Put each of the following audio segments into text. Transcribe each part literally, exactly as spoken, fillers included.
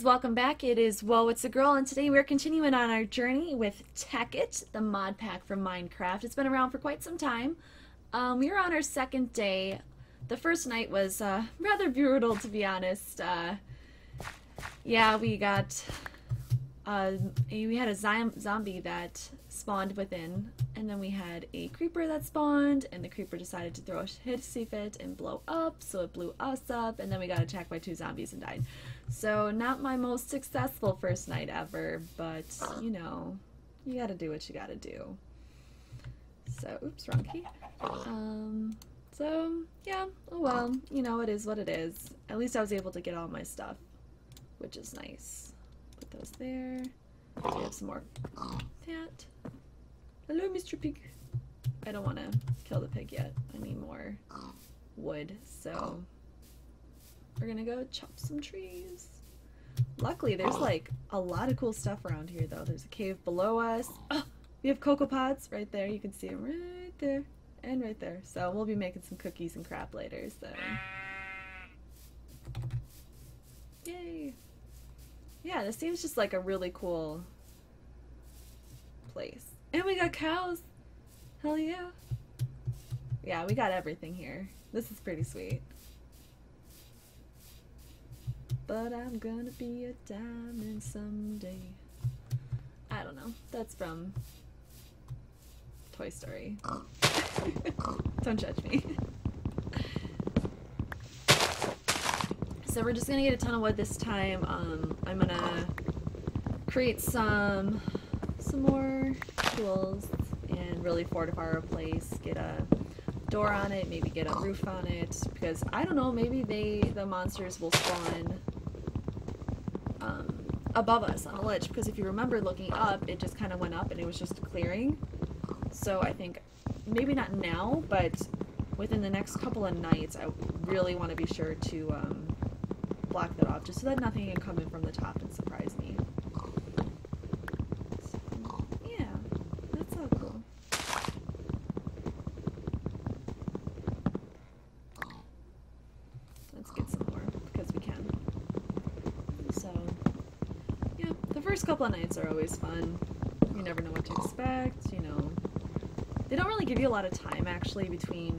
guys, welcome back. It is woah itsagirl, and today we're continuing on our journey with Tekkit, the mod pack from Minecraft. It's been around for quite some time. Um, we are on our second day. The first night was uh, rather brutal, to be honest. Uh, yeah, we got uh, we had a zombie that spawned within, and then we had a creeper that spawned, and the creeper decided to throw a hissy fit and blow up, so it blew us up, and then we got attacked by two zombies and died. So, not my most successful first night ever, but, you know, you gotta do what you gotta do. So, oops, wrong key. Um, so, yeah, oh well, you know, it is what it is. At least I was able to get all my stuff, which is nice. Put those there. Do we have some more fat? Hello, Mister Pig. I don't want to kill the pig yet. I need more wood, so... We're gonna go chop some trees. Luckily, there's like a lot of cool stuff around here, though. There's a cave below us. Oh, we have cocoa pods right there. You can see them right there and right there. So we'll be making some cookies and crap later. So, yay! Yeah, this seems just like a really cool place. And we got cows. Hell yeah! Yeah, we got everything here. This is pretty sweet. But I'm gonna be a diamond someday. I don't know. That's from Toy Story. Don't judge me. So we're just gonna get a ton of wood this time. Um, I'm gonna create some some more tools and really fortify our place. Get a door on it. Maybe get a roof on it, because I don't know. Maybe they the monsters will spawn above us on a ledge, because if you remember looking up, it just kind of went up and it was just a clearing. So I think maybe not now, but within the next couple of nights, I really want to be sure to um, block that off, just so that nothing can come in from the top and surprise me. So, yeah, that's so cool. Let's get some more, because we can. So... First couple of nights are always fun. You never know what to expect, you know. They don't really give you a lot of time, actually, between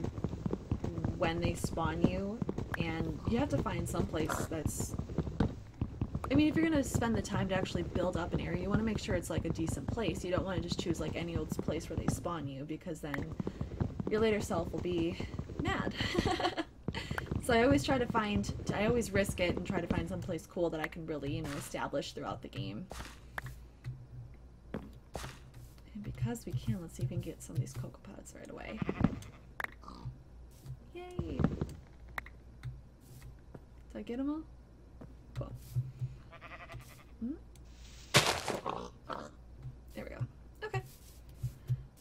when they spawn you, and you have to find someplace that's... I mean, if you're going to spend the time to actually build up an area, you want to make sure it's, like, a decent place. You don't want to just choose, like, any old place where they spawn you, because then your later self will be mad. So I always try to find, I always risk it and try to find someplace cool that I can really, you know, establish throughout the game. And because we can, let's see if we can get some of these cocoa pods right away. Yay! Did I get them all? Cool. Hmm? There we go. Okay.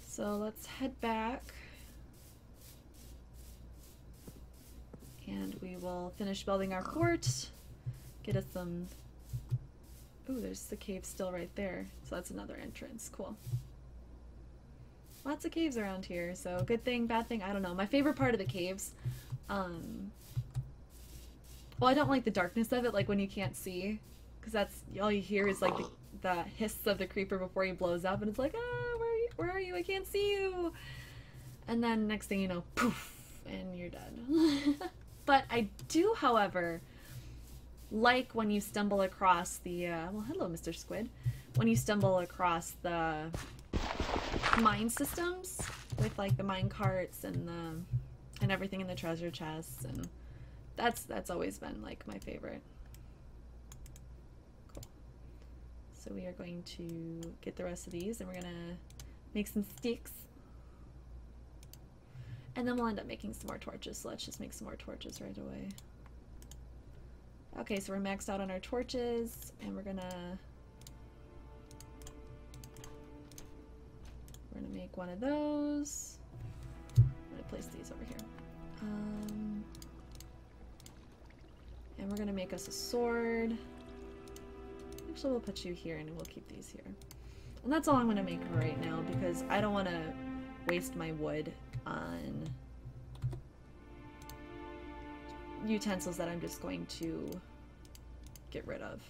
So let's head back. And we will finish building our fort, get us some... Ooh, there's the cave still right there, so that's another entrance. Cool. Lots of caves around here, so good thing, bad thing, I don't know. My favorite part of the caves, um... well, I don't like the darkness of it, like when you can't see, because that's, all you hear is like the, the hiss of the creeper before he blows up, and it's like, ah, where are you? Where are you? I can't see you! And then next thing you know, poof, and you're dead. But I do, however, like when you stumble across the, uh, well, hello, Mister Squid, when you stumble across the mine systems with, like, the mine carts and the, and everything in the treasure chests, and that's, that's always been, like, my favorite. Cool. So we are going to get the rest of these, and we're gonna make some sticks. And then we'll end up making some more torches, so let's just make some more torches right away. Okay, so we're maxed out on our torches, and we're gonna... We're gonna make one of those. I'm gonna place these over here. Um, and we're gonna make us a sword. Actually, we'll put you here, and we'll keep these here. And that's all I'm gonna make right now, because I don't wanna waste my wood on utensils that I'm just going to get rid of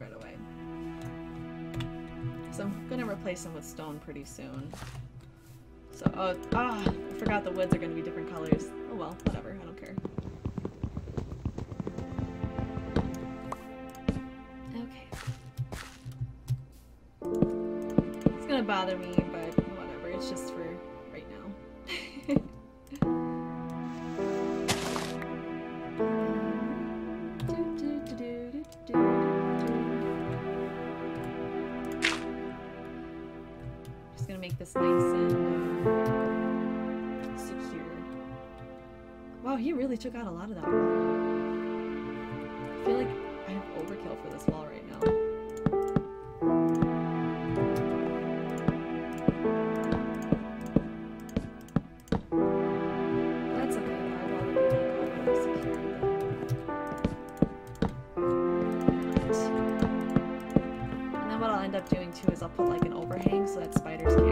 right away. So I'm gonna replace them with stone pretty soon. So, oh, ah, I forgot the woods are gonna be different colors. Oh well, whatever, I don't care. Okay. It's gonna bother me, but whatever, it's just for right now. This nice and um, secure. Wow, he really took out a lot of that wall. I feel like I have overkill for this wall right now. That's okay, I want to be really secure. And then what I'll end up doing too is I'll put like an overhang so that spiders can't.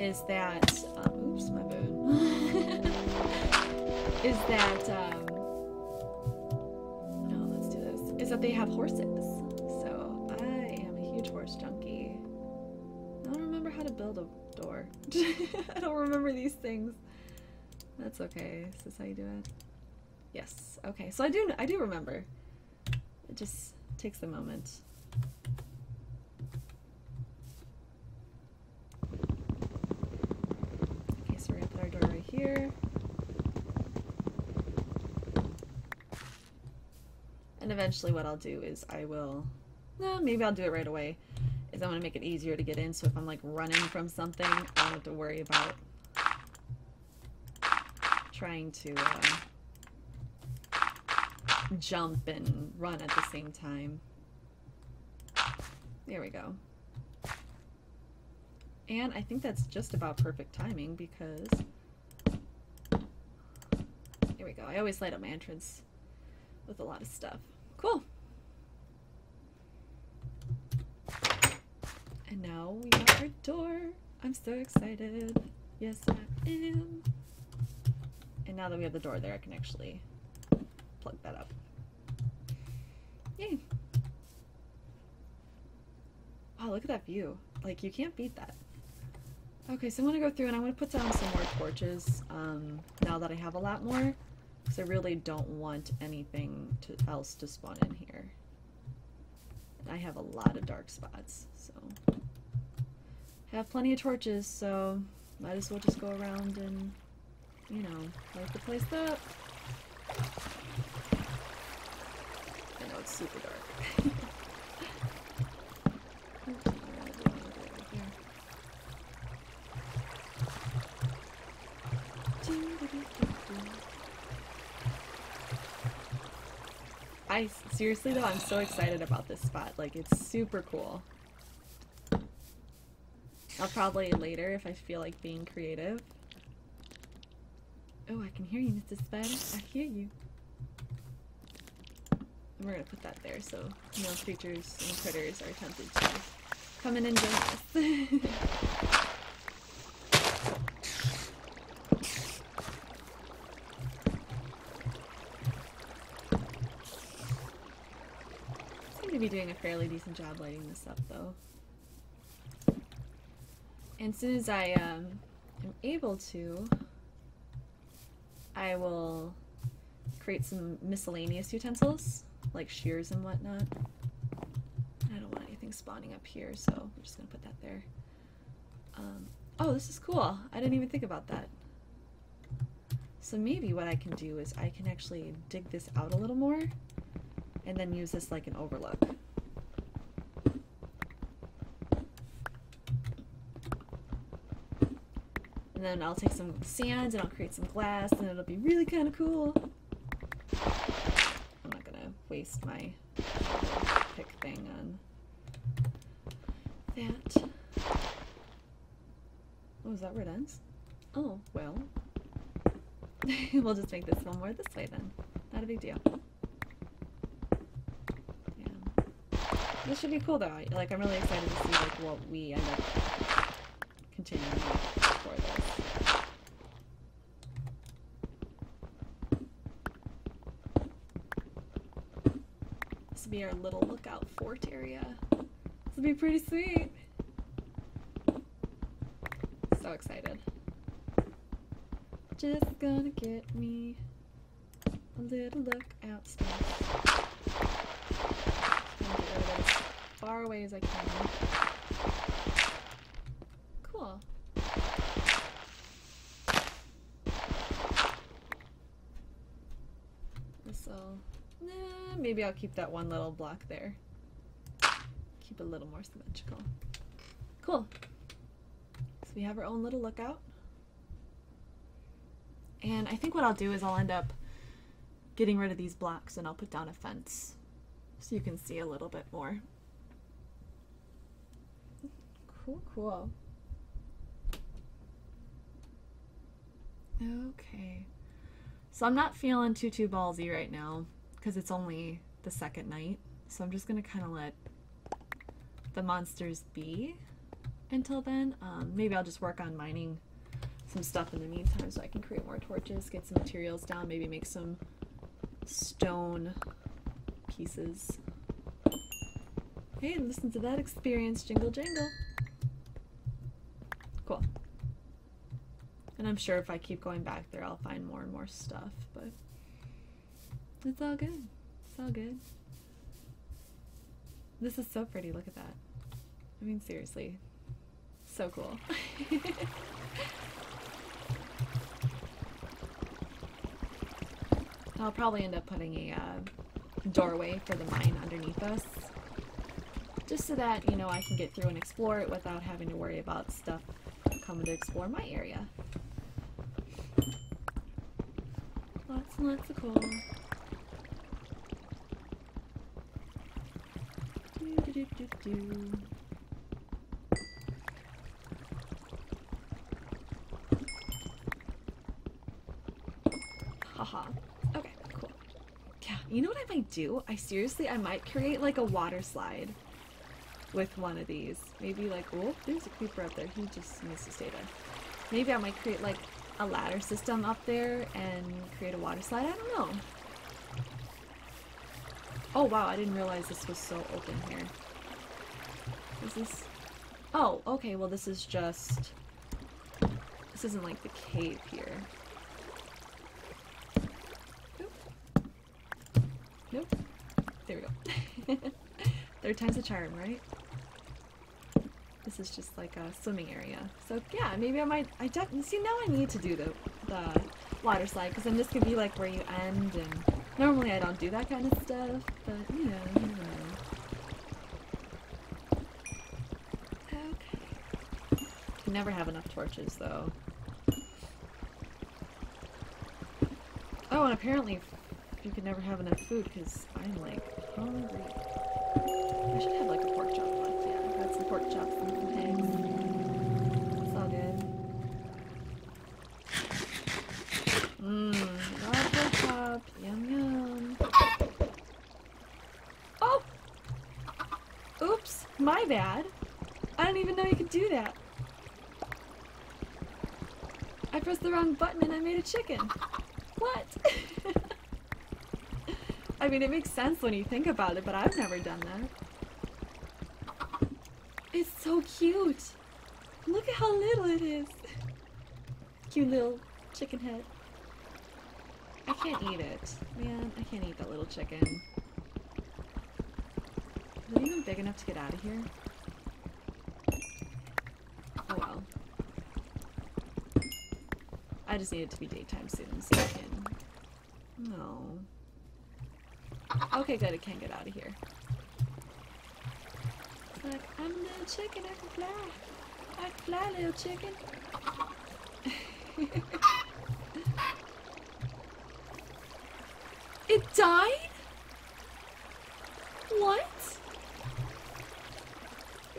Is that, um, oops, my bad. Is that, um, no, let's do this. Is that they have horses. So I am a huge horse junkie. I don't remember how to build a door. I don't remember these things. That's okay. Is this how you do it? Yes. Okay. So I do, I do remember. It just takes a moment. Here. And eventually what I'll do is I will, no, maybe I'll do it right away, is I want to make it easier to get in, so if I'm like running from something, I don't have to worry about trying to uh, jump and run at the same time. There we go. And I think that's just about perfect timing because here we go. I always light up my entrance with a lot of stuff. Cool. And now we have our door. I'm so excited. Yes, I am. And now that we have the door there, I can actually plug that up. Yay. Wow, look at that view. Like, you can't beat that. Okay, so I'm going to go through and I'm going to put down some more torches um, now that I have a lot more. Because I really don't want anything to, else to spawn in here. And I have a lot of dark spots, so I have plenty of torches, so might as well just go around and, you know, light the place up. I know it's super dark. I seriously though, I'm so excited about this spot. Like, it's super cool. I'll probably later, if I feel like being creative. Oh, I can hear you, Mister Spider. I hear you. And we're gonna put that there so no creatures and critters are tempted to come in and join us. be doing a fairly decent job lighting this up, though. And as soon as I um, am able to, I will create some miscellaneous utensils, like shears and whatnot. I don't want anything spawning up here, so I'm just going to put that there. Um, oh, this is cool. I didn't even think about that. So maybe what I can do is I can actually dig this out a little more and then use this like an overlook. And then I'll take some sand and I'll create some glass and it'll be really kind of cool. I'm not gonna waste my pick thing on that. Oh, is that where it ends? Oh, well. We'll just make this one more this way then. Not a big deal. Yeah. This should be cool though. Like, I'm really excited to see like what we end up continuing with for this. This will be our little lookout fort area. This will be pretty sweet. So excited. Just gonna get me a little lookout stuff. Just gonna get rid of it as far away as I can. Cool. This'll... Nah, maybe I'll keep that one little block there. Keep it a little more symmetrical. Cool. So we have our own little lookout. And I think what I'll do is I'll end up getting rid of these blocks and I'll put down a fence so you can see a little bit more. Cool, cool. Okay. So I'm not feeling too, too ballsy right now because it's only the second night. So I'm just going to kind of let the monsters be until then. Um, maybe I'll just work on mining some stuff in the meantime so I can create more torches, get some materials down, maybe make some stone pieces. Hey, listen to that experience, jingle jangle. Cool. And I'm sure if I keep going back there I'll find more and more stuff, but it's all good. It's all good. This is so pretty, look at that. I mean, seriously. So cool. I'll probably end up putting a uh, doorway for the mine underneath us, just so that, you know, I can get through and explore it without having to worry about stuff coming to explore my area. Lots and lots of coal. Doo -doo -doo -doo -doo. Haha. Okay, cool. Yeah, you know what I might do? I seriously, I might create like a water slide with one of these. Maybe like, oh, there's a creeper up there. He just needs to stay there. Maybe I might create like a ladder system up there and create a water slide. I don't know. Oh, wow. I didn't realize this was so open here. Is this... Oh, okay. Well, this is just... This isn't like the cave here. Nope. There we go. Third time's a charm, right? This is just like a swimming area. So yeah, maybe I might... I definitely... See, now I need to do the, the water slide, because then this could be like where you end, and normally I don't do that kind of stuff, but you know, you know. Okay. You never have enough torches, though. Oh, and apparently... You can never have enough food because I'm like hungry. I should have like a pork chop left. Yeah, I got some pork chops and some eggs. It's all good. Mmm, love pork chop. Yum yum. Oh! Oops, my bad. I didn't even know you could do that. I pressed the wrong button and I made a chicken. What? I mean, it makes sense when you think about it, but I've never done that. It's so cute. Look at how little it is. Cute little chicken head. I can't eat it. Man, I can't eat that little chicken. Is it even big enough to get out of here? Oh well. I just need it to be daytime soon so I can... No. Okay, good. It can't get out of here. It's like, I'm a little chicken. I can fly. I can fly, little chicken. It died? What?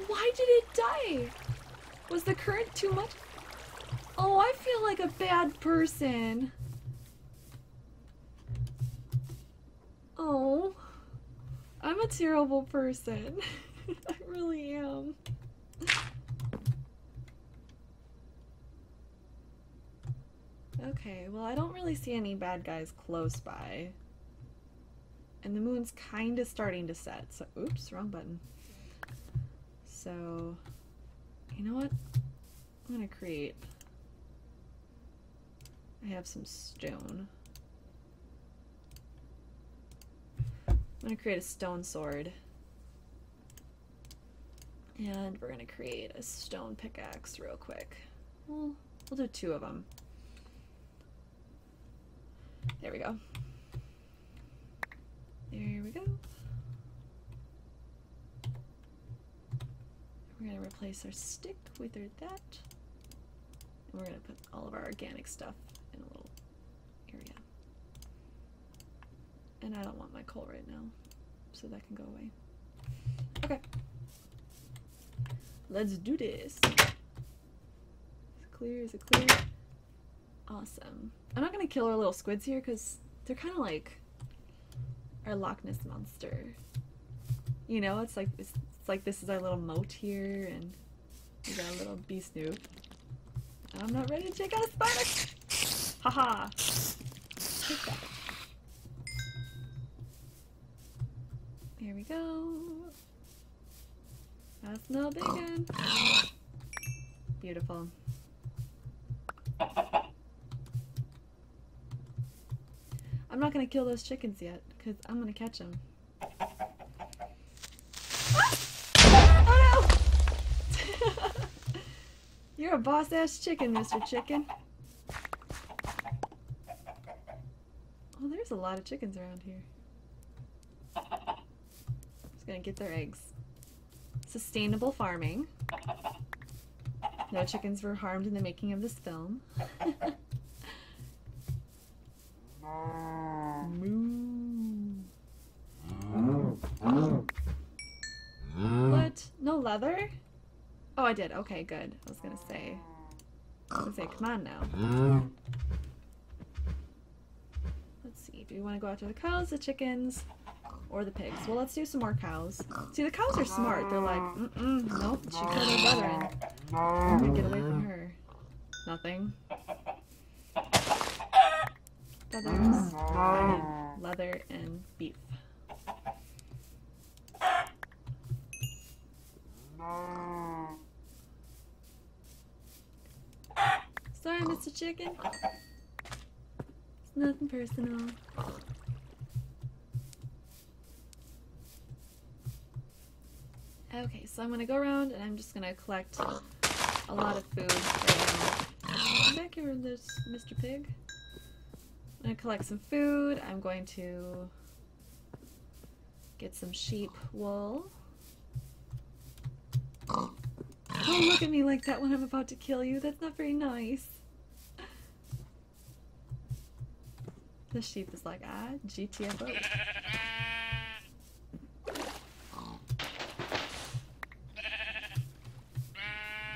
Why did it die? Was the current too much? Oh, I feel like a bad person. Oh, I'm a terrible person. I really am. Okay, well, I don't really see any bad guys close by. And the moon's kind of starting to set, so... Oops, wrong button. So... You know what? I'm gonna create... I have some stone. I'm gonna create a stone sword. And we're gonna create a stone pickaxe real quick. We'll, we'll do two of them. There we go. There we go. We're gonna replace our stick with our that. And we're gonna put all of our organic stuff in a little area. And I don't want my coal right now, so that can go away. Okay. Let's do this. Is it clear? Is it clear? Awesome. I'm not gonna kill our little squids here because they're kind of like our Loch Ness monster. You know, it's like it's, it's like this is our little moat here, and we got a little bee snoop. I'm not ready to take out a spider. Haha. Take that. Here we go. That's no big one. Beautiful. I'm not gonna kill those chickens yet, because I'm gonna catch them. Ah! Oh no! You're a boss-ass chicken, Mister Chicken. Oh, there's a lot of chickens around here. Just gonna get their eggs. Sustainable farming. No chickens were harmed in the making of this film. What? No leather? Oh, I did. Okay, good. I was gonna say. I was gonna say, come on now. Let's see. Do we want to go after the cows, the chickens, or the pigs? Well, let's do some more cows. See, the cows are smart. They're like, mm-mm, nope, she killed her brethren. I'm gonna get away from her. Nothing. Feathers, and leather, and beef. Sorry, Mister Chicken. It's nothing personal. Okay, so I'm gonna go around and I'm just gonna collect a lot of food. Come back here, Mister Pig. I'm going to collect some food. I'm going to get some sheep wool. Don't look at me like that when I'm about to kill you. That's not very nice. The sheep is like, ah, G T F O.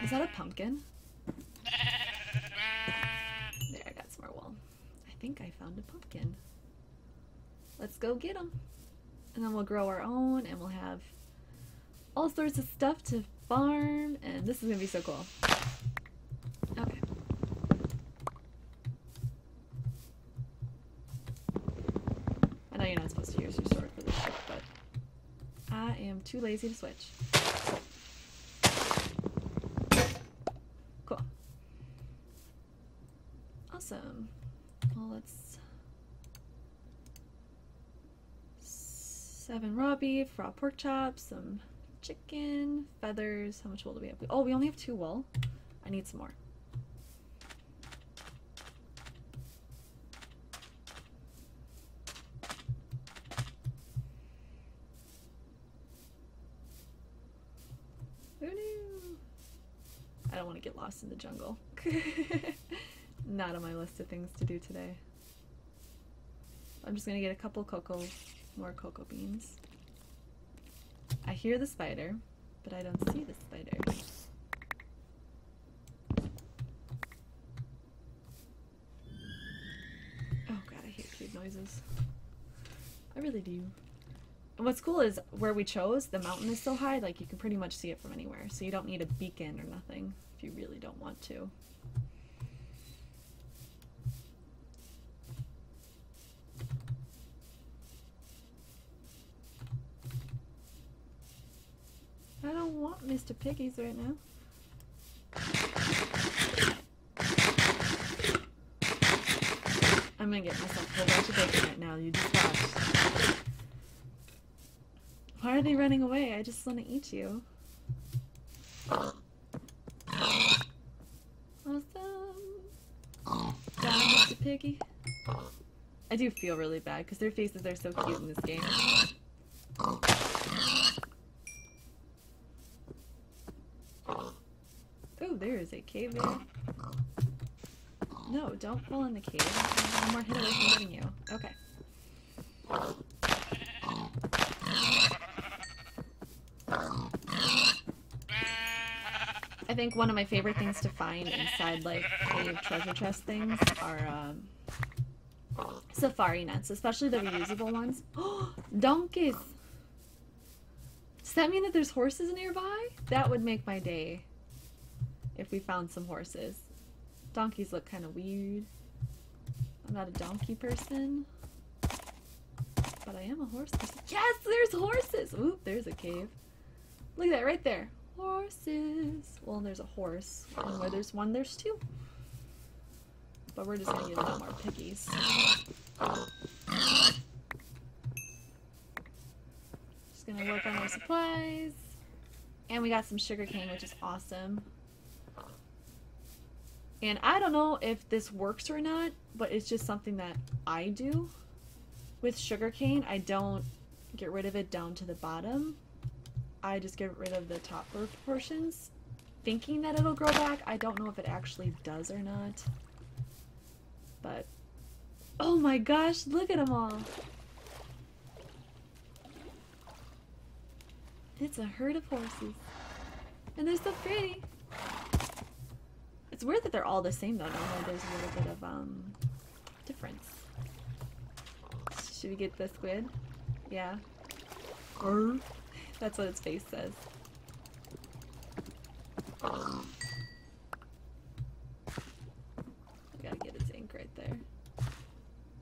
Is that a pumpkin? I think I found a pumpkin. Let's go get them. And then we'll grow our own and we'll have all sorts of stuff to farm, and this is gonna be so cool. Okay. I know you're not supposed to grocery store really quick, but I am too lazy to switch. Cool. Awesome. Well, let's... Seven raw beef, raw pork chops, some chicken, feathers. How much wool do we have? Oh, we only have two wool. I need some more. Who knew? I don't want to get lost in the jungle. Not on my list of things to do today. I'm just going to get a couple cocoa, more cocoa beans. I hear the spider, but I don't see the spider. Oh god, I hate cute noises. I really do. And what's cool is where we chose, the mountain is so high, like you can pretty much see it from anywhere. So you don't need a beacon or nothing if you really don't want to. I don't want Mister Piggies right now. I'm gonna get myself a whole bunch of bacon right now, you just watch. Why are they running away? I just want to eat you. Awesome. Down, Mister Piggy. I do feel really bad because their faces are so cute in this game. There is a cave there. No, don't fall in the cave. One more hit away from hitting you. Okay. I think one of my favorite things to find inside like cave treasure chest things are um, safari nets, especially the reusable ones. Oh, donkeys! Does that mean that there's horses nearby? That would make my day. If we found some horses. Donkeys look kind of weird. I'm not a donkey person. But I am a horse person. Yes, there's horses! Oop, there's a cave. Look at that right there. Horses. Well, there's a horse. And where there's one, there's two. But we're just gonna get a lot more piggies. Just gonna work on our supplies. And we got some sugar cane, which is awesome. And I don't know if this works or not, but it's just something that I do. With sugarcane, I don't get rid of it down to the bottom. I just get rid of the top portions, thinking that it'll grow back. I don't know if it actually does or not. But, oh my gosh, look at them all. It's a herd of horses. And they're so pretty. It's weird that they're all the same though, normally there's a little bit of um difference. Should we get the squid? Yeah. Arr. That's what its face says. Arr. I gotta get its ink right there.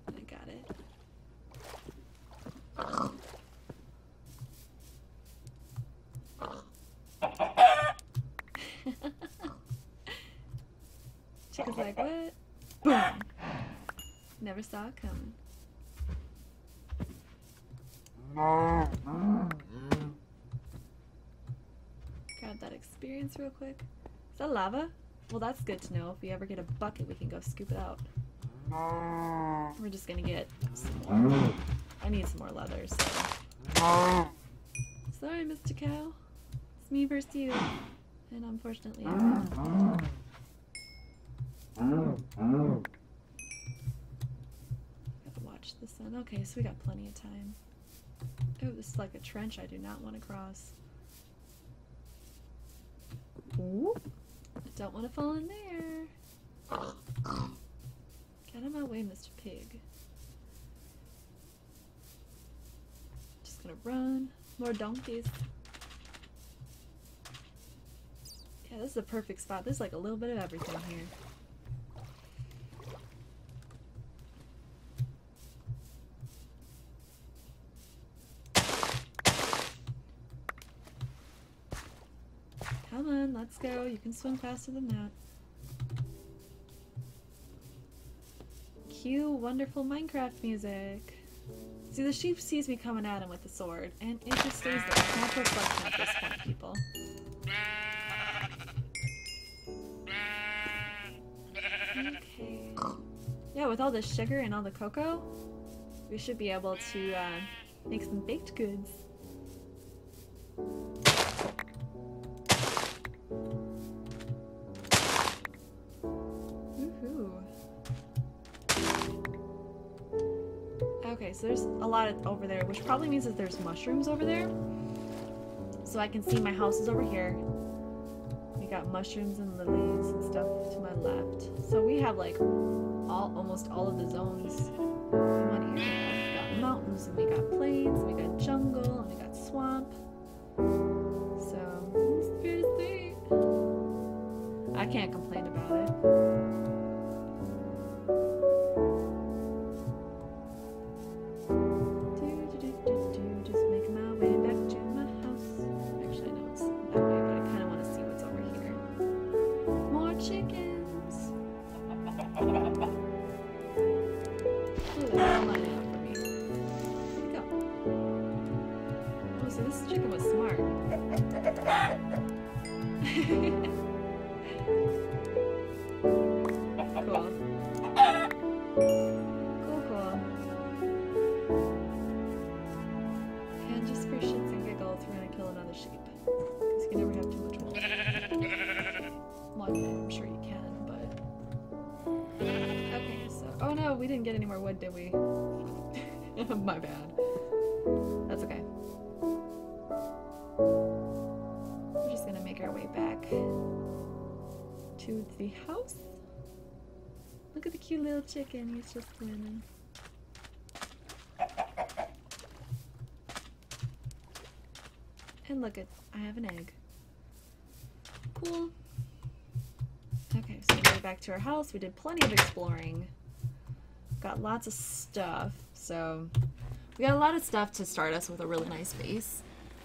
I got it. Arr. Chicken's like, what? Boom! Never saw it coming. Grab that experience real quick. Is that lava? Well, that's good to know. If we ever get a bucket, we can go scoop it out. We're just gonna get some more. I need some more leathers. So. Sorry, Mister Cow. It's me versus you. And unfortunately, I'm not. Oh, oh. Gotta watch the sun. Okay, so we got plenty of time. Oh, this is like a trench I do not want to cross. Ooh. I don't want to fall in there. Get out of my way, Mister Pig. Just gonna run. More donkeys. Yeah, this is a perfect spot. There's like a little bit of everything here. Come on, let's go. You can swim faster than that. Cue wonderful Minecraft music. See, the sheep sees me coming at him with the sword, and it just stays there. It's not reflection at this point, people. Okay. Yeah, with all the sugar and all the cocoa, we should be able to uh, make some baked goods. So there's a lot of, over there, which probably means that there's mushrooms over there. So I can see my house is over here. We got mushrooms and lilies and stuff to my left. So we have like all, almost all of the zones in one area. We got mountains and we got plains, and we got jungle and we got swamp. So it's pretty sweet. I can't complain about it. Did we? My bad. That's okay. We're just gonna make our way back to the house. Look at the cute little chicken. He's just winning. And look at, I have an egg. Cool. Okay, so we're back to our house. We did plenty of exploring. Got lots of stuff, so we got a lot of stuff to start us with a really nice base.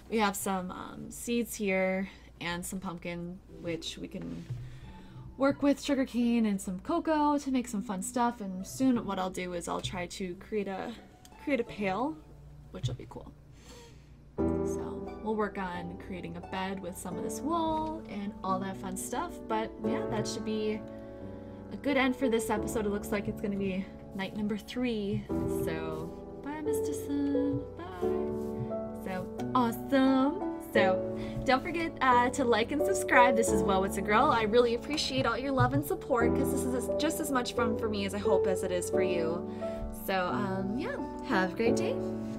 We have some um, seeds here and some pumpkin, which we can work with sugarcane and some cocoa to make some fun stuff. And soon, what I'll do is I'll try to create a create a pail, which will be cool. So we'll work on creating a bed with some of this wool and all that fun stuff. But yeah, that should be a good end for this episode. It looks like it's going to be night number three, so bye Mister Sun, bye. So awesome. So don't forget uh, to like and subscribe. This is woah itsagirl. I really appreciate all your love and support, because this is just as much fun for me as I hope as it is for you. So um, yeah, have a great day.